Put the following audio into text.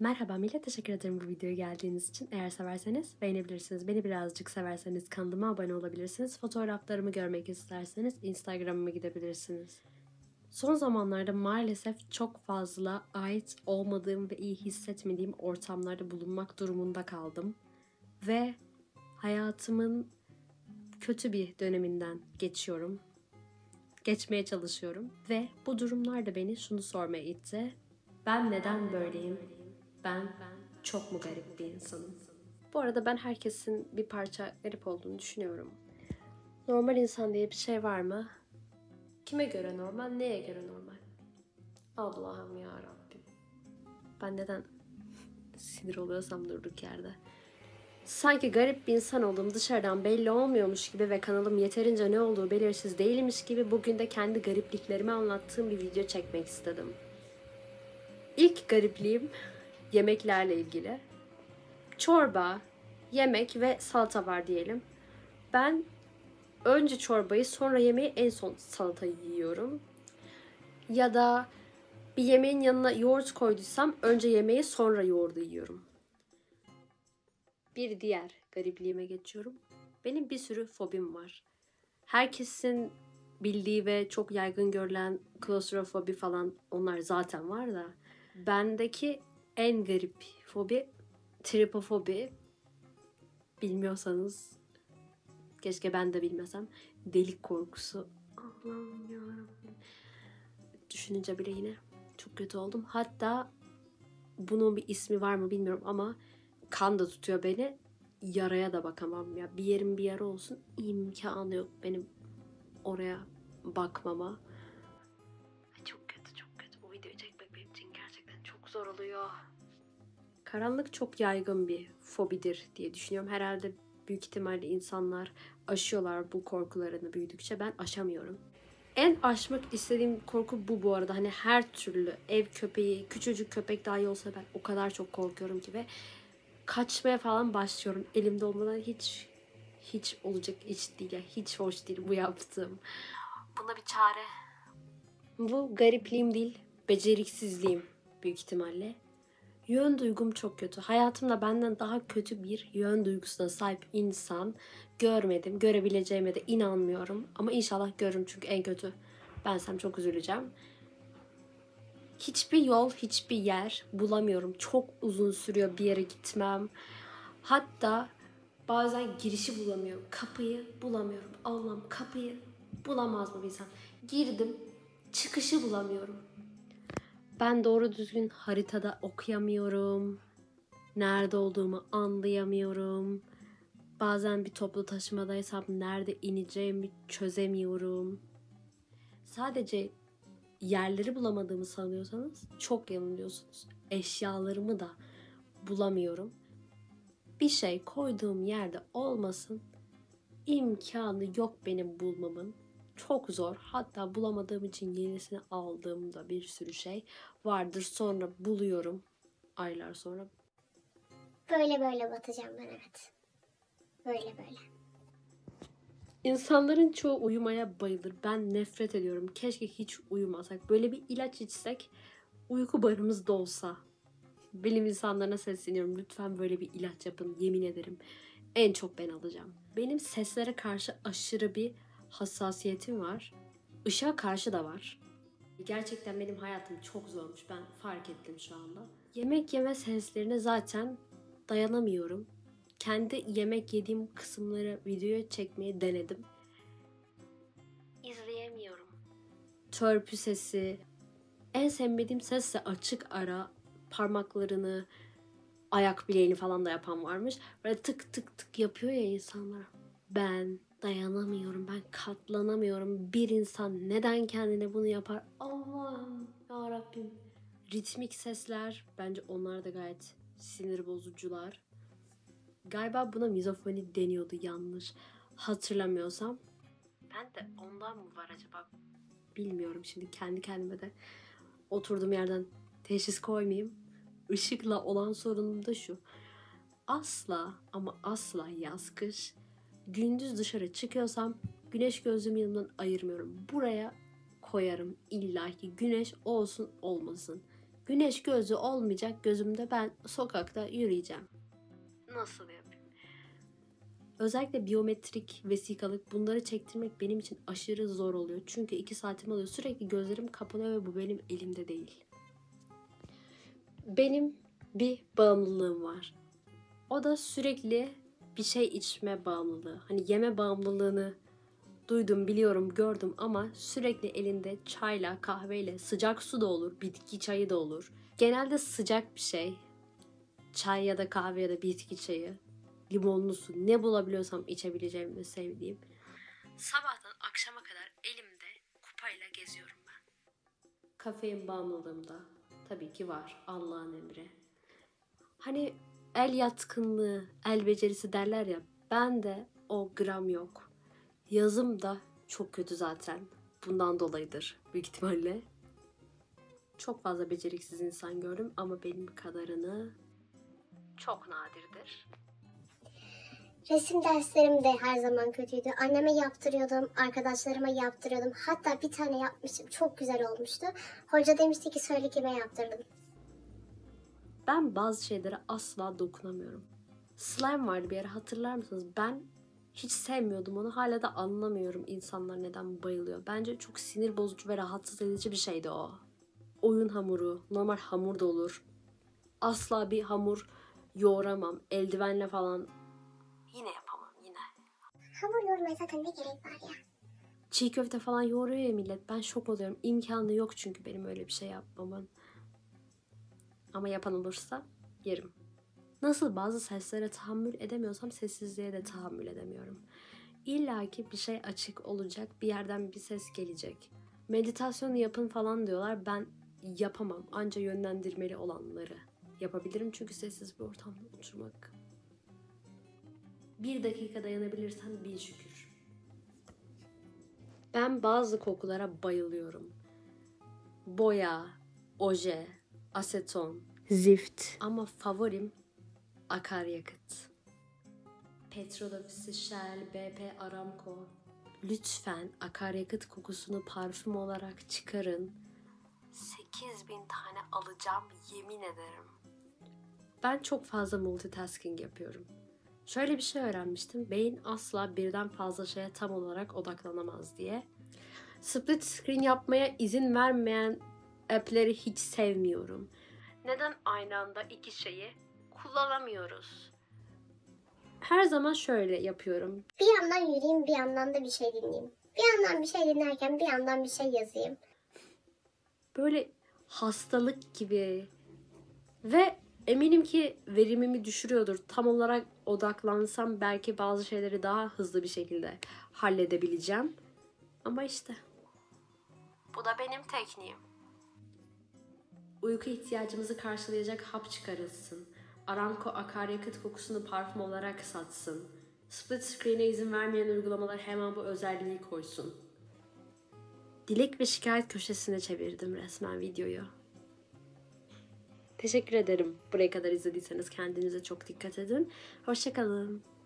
Merhaba millet, teşekkür ederim bu videoya geldiğiniz için. Eğer severseniz beğenebilirsiniz. Beni birazcık severseniz kanalıma abone olabilirsiniz. Fotoğraflarımı görmek isterseniz Instagram'ıma gidebilirsiniz. Son zamanlarda maalesef çok fazla ait olmadığım ve iyi hissetmediğim ortamlarda bulunmak durumunda kaldım. Ve hayatımın kötü bir döneminden geçmeye çalışıyorum. Ve bu durumlar da beni şunu sormaya itti. Ben neden böyleyim? Ben çok mu garip bir insanım? Bu arada ben herkesin bir parça garip olduğunu düşünüyorum. Normal insan diye bir şey var mı? Kime göre normal, neye göre normal? Allah'ım ya Rabbim. Ben neden sinir oluyorsam durduk yerde. Sanki garip bir insan olduğum dışarıdan belli olmuyormuş gibi ve kanalım yeterince ne olduğu belirsiz değilmiş gibi bugün de kendi garipliklerimi anlattığım bir video çekmek istedim. İlk garipliğim yemeklerle ilgili. Çorba, yemek ve salata var diyelim. Ben önce çorbayı, sonra yemeği, en son salatayı yiyorum. Ya da bir yemeğin yanına yoğurt koyduysam önce yemeği, sonra yoğurdu yiyorum. Bir diğer garipliğime geçiyorum. Benim bir sürü fobim var. Herkesin bildiği ve çok yaygın görülen klostrofobi falan, onlar zaten var da. Bendeki en garip fobi tripofobi. Bilmiyorsanız keşke ben de bilmesem. Delik korkusu. Allah'ım yarabbim. Düşününce bile yine çok kötü oldum. Hatta bunun bir ismi var mı bilmiyorum ama kan da tutuyor beni. Yaraya da bakamam ya. Bir yerim bir yara olsun, imkanı yok benim oraya bakmama. Çok kötü. Bu videoyu çekmek benim için gerçekten çok zor oluyor. Karanlık çok yaygın bir fobidir diye düşünüyorum. Herhalde büyük ihtimalle insanlar aşıyorlar bu korkularını büyüdükçe. Ben aşamıyorum. En aşmak istediğim korku bu arada. Hani her türlü ev köpeği, küçücük köpek dahi olsa ben o kadar çok korkuyorum ki ve kaçmaya falan başlıyorum. Elimde olmadan hiç olacak iş değil. Yani hiç hoş değil bu yaptığım. Buna bir çare. Bu garipliğim değil, beceriksizliğim büyük ihtimalle. Yön duygum çok kötü. Hayatımda benden daha kötü bir yön duygusuna sahip insan görmedim. Görebileceğime de inanmıyorum. Ama inşallah görürüm, çünkü en kötü bensem çok üzüleceğim. Hiçbir yol, hiçbir yer bulamıyorum. Çok uzun sürüyor bir yere gitmem. Hatta bazen girişi bulamıyorum. Kapıyı bulamıyorum. Allah'ım, kapıyı bulamaz mı bir insan? Girdim, çıkışı bulamıyorum. Ben doğru düzgün haritada okuyamıyorum. Nerede olduğumu anlayamıyorum. Bazen bir toplu taşımadaysam nerede ineceğimi çözemiyorum. Sadece yerleri bulamadığımı sanıyorsanız çok yanılıyorsunuz. Eşyalarımı da bulamıyorum. Bir şey koyduğum yerde olmasın, imkanı yok benim bulmamın. Çok zor. Hatta bulamadığım için yenisini aldığımda bir sürü şey vardır. Sonra buluyorum. Aylar sonra. Böyle batacağım ben, evet. Böyle. İnsanların çoğu uyumaya bayılır. Ben nefret ediyorum. Keşke hiç uyumasak. Böyle bir ilaç içsek, uyku barımız da olsa. Bilim insanlarına sesleniyorum. Lütfen böyle bir ilaç yapın. Yemin ederim. En çok ben alacağım. Benim seslere karşı aşırı bir hassasiyetim var. Işığa karşı da var. Gerçekten benim hayatım çok zormuş. Ben fark ettim şu anda. Yemek yeme seslerine zaten dayanamıyorum. Kendi yemek yediğim kısımları videoya çekmeyi denedim. İzleyemiyorum. Törpü sesi. En sevmediğim ses ise açık ara. Parmaklarını, ayak bileğini falan da yapan varmış. Böyle tık tık tık yapıyor ya insanlar. Ben dayanamıyorum, ben katlanamıyorum. Bir insan neden kendine bunu yapar? Allah'ım ya Rabbim. Ritmik sesler, bence onlar da gayet sinir bozucular. Galiba buna mizofoni deniyordu yanlış hatırlamıyorsam. Ben de ondan mı var acaba? Bilmiyorum, şimdi kendi kendime de oturduğum yerden teşhis koymayayım. Işıkla olan sorunum da şu. Asla ama asla yaz kış gündüz dışarı çıkıyorsam güneş gözlüğümü yanımdan ayırmıyorum. Buraya koyarım illaki, güneş olsun olmasın. Güneş gözü olmayacak gözümde ben sokakta yürüyeceğim. Nasıl yapayım? Özellikle biyometrik, vesikalık, bunları çektirmek benim için aşırı zor oluyor. Çünkü 2 saatimi alıyor. Sürekli gözlerim kapalı ve bu benim elimde değil. Benim bir bağımlılığım var. O da sürekli bir şey içme bağımlılığı. Hani yeme bağımlılığını duydum, biliyorum, gördüm ama sürekli elinde çayla, kahveyle, sıcak su da olur, bitki çayı da olur. Genelde sıcak bir şey, çay ya da kahve ya da bitki çayı, limonlu su, ne bulabiliyorsam içebileceğim ve sevdiğim. Sabahtan akşama kadar elimde kupayla geziyorum ben. Kafein bağımlılığımda tabii ki var, Allah'ın emri. Hani el yatkınlığı, el becerisi derler ya, ben de o gram yok. Yazım da çok kötü zaten. Bundan dolayıdır büyük ihtimalle. Çok fazla beceriksiz insan gördüm ama benim kadarını çok nadirdir. Resim derslerim de her zaman kötüydü. Anneme yaptırıyordum, arkadaşlarıma yaptırıyordum. Hatta bir tane yapmıştım, çok güzel olmuştu. Hoca demişti ki söyle kime yaptırdın. Ben bazı şeylere asla dokunamıyorum. Slime vardı bir yere, hatırlar mısınız? Ben hiç sevmiyordum onu. Hala da anlamıyorum insanlar neden bayılıyor. Bence çok sinir bozucu ve rahatsız edici bir şeydi o. Oyun hamuru, normal hamur da olur. Asla bir hamur yoğuramam. Eldivenle falan yine yapamam, yine. Hamur yoğurmaya zaten ne gerek var ya? Çiğ köfte falan yoğuruyor ya millet. Ben şok oluyorum. İmkanı yok çünkü benim öyle bir şey yapmamın. Ama yapan olursa yerim. Nasıl bazı seslere tahammül edemiyorsam sessizliğe de tahammül edemiyorum. İlla ki bir şey açık olacak, bir yerden bir ses gelecek. Meditasyonu yapın falan diyorlar, ben yapamam. Anca yönlendirmeli olanları yapabilirim çünkü sessiz bir ortamda oturmak. 1 dakika dayanabilirsen bin şükür. Ben bazı kokulara bayılıyorum. Boya, oje, aseton, zift. Ama favorim akaryakıt. Petrol Ofisi, Shell, BP, Aramco. Lütfen akaryakıt kokusunu parfüm olarak çıkarın. 8000 tane alacağım, yemin ederim. Ben çok fazla multitasking yapıyorum. Şöyle bir şey öğrenmiştim. Beyin asla birden fazla şeye tam olarak odaklanamaz diye. Split screen yapmaya izin vermeyen app'leri hiç sevmiyorum. Neden aynı anda 2 şeyi kullanamıyoruz? Her zaman şöyle yapıyorum. Bir yandan yürüyeyim, bir yandan da bir şey dinleyeyim. Bir yandan bir şey dinlerken bir yandan bir şey yazayım. Böyle hastalık gibi. Ve eminim ki verimimi düşürüyordur. Tam olarak odaklansam belki bazı şeyleri daha hızlı bir şekilde halledebileceğim. Ama işte. Bu da benim tekniğim. Uyku ihtiyacımızı karşılayacak hap çıkarılsın. Aramco akaryakıt kokusunu parfüm olarak satsın. Split screen'e izin vermeyen uygulamalar hemen bu özelliği koysun. Dilek ve şikayet köşesine çevirdim resmen videoyu. Teşekkür ederim. Buraya kadar izlediyseniz kendinize çok dikkat edin. Hoşça kalın.